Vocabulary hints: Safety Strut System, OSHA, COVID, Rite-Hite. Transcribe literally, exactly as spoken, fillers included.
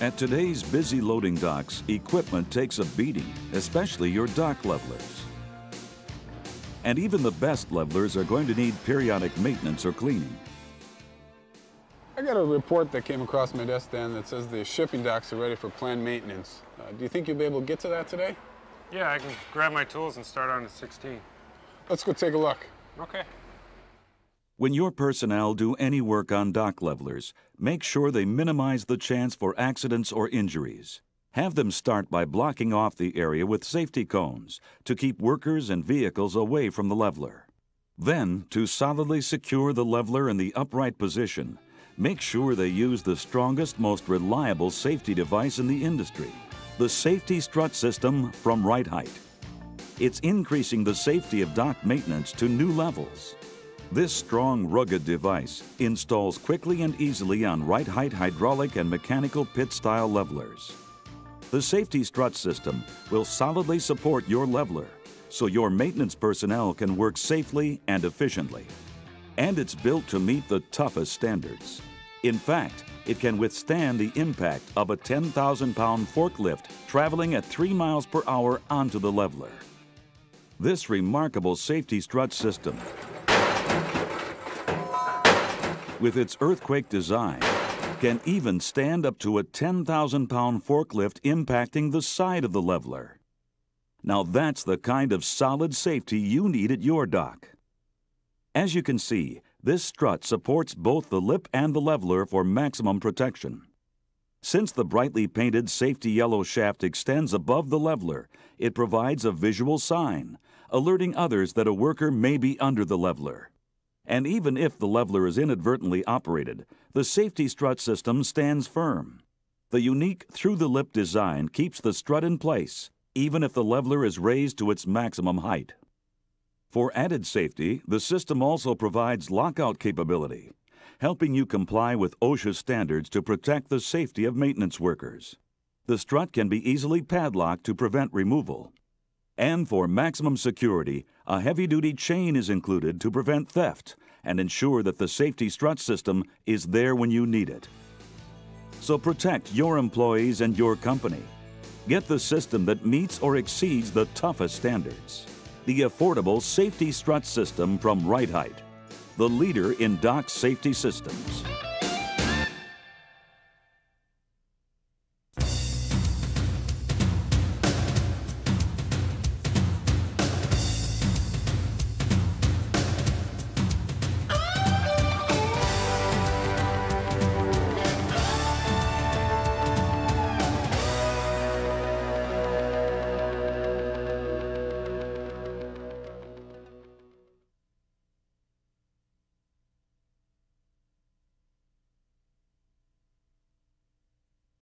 At today's busy loading docks, equipment takes a beating, especially your dock levelers. And even the best levelers are going to need periodic maintenance or cleaning. I got a report that came across my desk then that says the shipping docks are ready for planned maintenance. Uh, do you think you'll be able to get to that today? Yeah, I can grab my tools and start on at sixteen. Let's go take a look. Okay. When your personnel do any work on dock levelers, make sure they minimize the chance for accidents or injuries. Have them start by blocking off the area with safety cones to keep workers and vehicles away from the leveler. Then, to solidly secure the leveler in the upright position, make sure they use the strongest, most reliable safety device in the industry, the Safety Strut System from Rite-Hite. It's increasing the safety of dock maintenance to new levels. This strong, rugged device installs quickly and easily on Rite-Hite hydraulic and mechanical pit-style levelers. The Safety Strut System will solidly support your leveler so your maintenance personnel can work safely and efficiently. And it's built to meet the toughest standards. In fact, it can withstand the impact of a ten thousand pound forklift traveling at three miles per hour onto the leveler. This remarkable Safety Strut System, with its earthquake design, can even stand up to a ten thousand pound forklift impacting the side of the leveler. Now that's the kind of solid safety you need at your dock. As you can see, this strut supports both the lip and the leveler for maximum protection. Since the brightly painted safety yellow shaft extends above the leveler, it provides a visual sign, alerting others that a worker may be under the leveler. And even if the leveler is inadvertently operated, the Safety Strut System stands firm. The unique through-the-lip design keeps the strut in place, even if the leveler is raised to its maximum height. For added safety, the system also provides lockout capability, helping you comply with OSHA standards to protect the safety of maintenance workers. The strut can be easily padlocked to prevent removal. And for maximum security, a heavy-duty chain is included to prevent theft and ensure that the Safety Strut System is there when you need it. So protect your employees and your company. Get the system that meets or exceeds the toughest standards. The affordable Safety Strut System from Rite-Hite, the leader in dock safety systems.